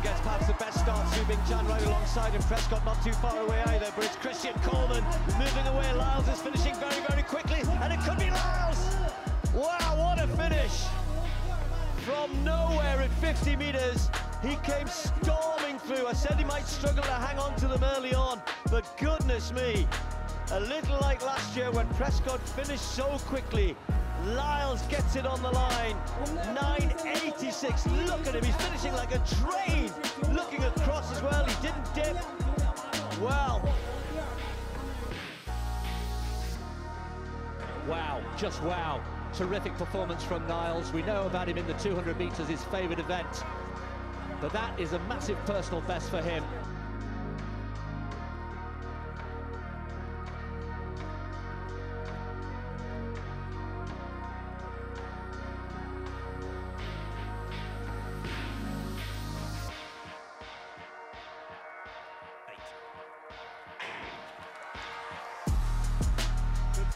Coleman gets perhaps the best start, Zubin Chan right alongside him, Prescott not too far away either, but it's Christian Coleman moving away, Lyles is finishing very, very quickly, and it could be Lyles! Wow, what a finish! From nowhere at 50 metres, he came storming through. I said he might struggle to hang on to them early on, but goodness me, a little like last year when Prescott finished so quickly. Lyles gets it on the line, 9.86, look at him, he's finishing like a train, looking across as well, he didn't dip, wow. Wow, just wow, terrific performance from Lyles. We know about him in the 200 metres, his favourite event, but that is a massive personal best for him.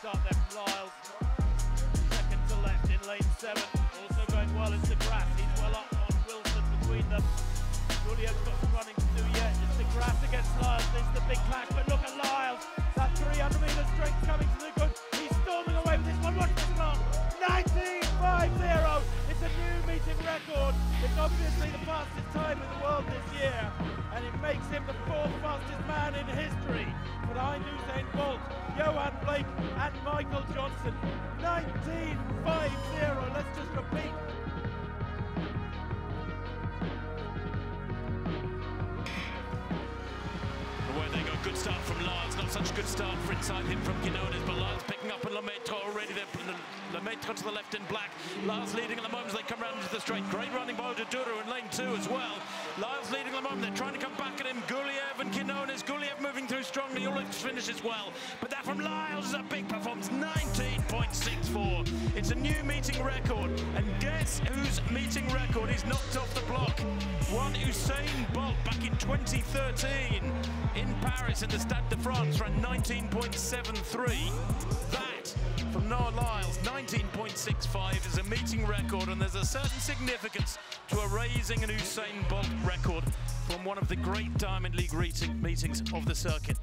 Start there from Lyles, second to left in lane 7, also going well is DeGrasse, he's well up on Wilson between them, Gullio's got some running to do yet, it's DeGrasse against Lyles, this is the big clash, but look at Lyles, that 300 metre strength coming to the good, he's storming away with this one, watch this one, 19.50, it's a new meeting record, it's obviously the fastest time in the world this year, and it makes him the 4th fastest man in history, behind Usain Bolt, Yohan Blake and Michael Johnson. 19.50, let's just repeat. Away they go, good start from Lyles, not such a good start for inside him from Quiñónez, but Lyles picking up on Lometo already there, Lometo to the left in black, Lyles leading at the moment as they come round into the straight, great running by Ojeduru in lane 2 as well, Lyles leading at the moment, they're trying to come back at him, Guliyev and Quiñónez, Guliyev moving through strongly, all finishes well, but that from Lyles is a big performance, 19.64, it's a new meeting record, and guess whose meeting record is knocked off the block, one Usain Bolt back in 2013 in Paris at the Stade de France ran 19.73, that from Noah Lyles, 19.65 is a meeting record, and there's a certain significance to erasing an Usain Bolt record from one of the great Diamond League meetings of the circuit.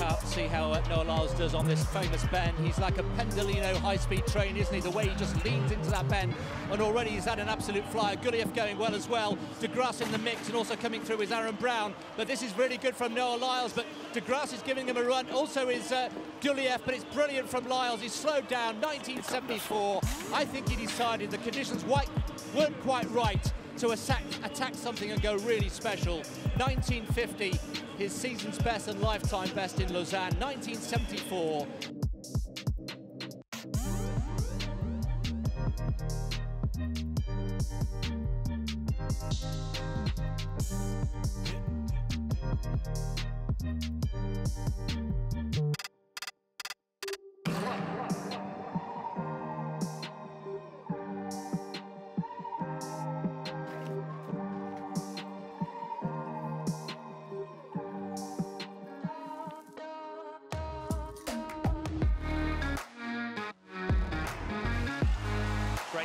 Let's see how Noah Lyles does on this famous bend. He's like a Pendolino high-speed train, isn't he? The way he just leans into that bend, and already he's had an absolute flyer. Guliyev going well as well. DeGrasse in the mix, and also coming through is Aaron Brown. But this is really good from Noah Lyles, but DeGrasse is giving him a run. Also is Guliyev, but it's brilliant from Lyles. He's slowed down, 19.74. I think he decided the conditions weren't quite right to attack something and go really special. 19.50, his season's best and lifetime best in Lausanne, 19.74.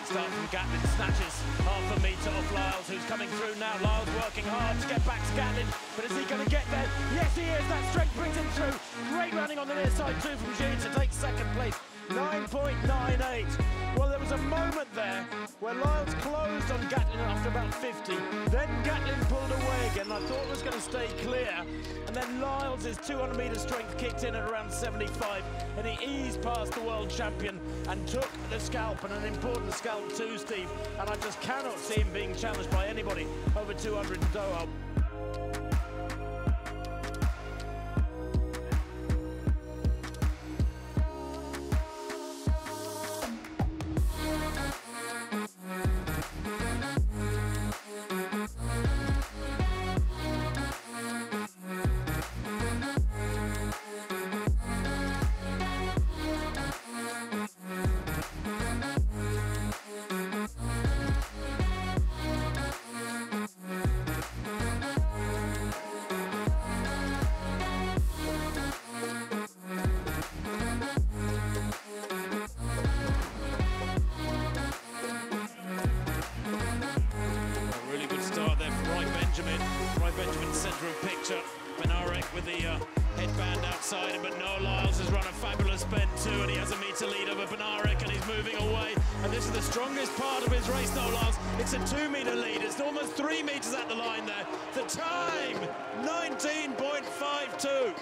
Start from Gatlin, snatches half a metre off Lyles, who's coming through now. Lyles working hard to get back to Gatlin, but is he going to get there? Yes, he is. That strength brings him through. Great running on the near side too from Jude to take second place, 9.98. Well, there was a moment there where Lyles closed on Gatlin after about 50. Then Gatlin pulled away again. I thought it was going to stay clear, and then Lyles' 200 metre strength kicked in at around 75, and he eased past the world champion and took the scalp, and an important scalp too, Steve. And I just cannot see him being challenged by anybody over 200 in Doha. Benjamin. Right, Benjamin, centre of picture. Benarek with the headband outside, but Noah Lyles has run a fabulous bend too, and he has a metre lead over Benarek, and he's moving away. And this is the strongest part of his race, Noah Lyles. It's a 2 metre lead. It's almost 3 metres at the line there. The time, 19.52.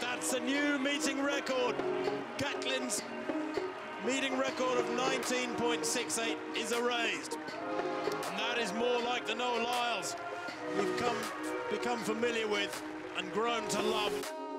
That's a new meeting record. Gatlin's meeting record of 19.68 is erased. And that is more like the Noah Lyles we've become familiar with and grown to love.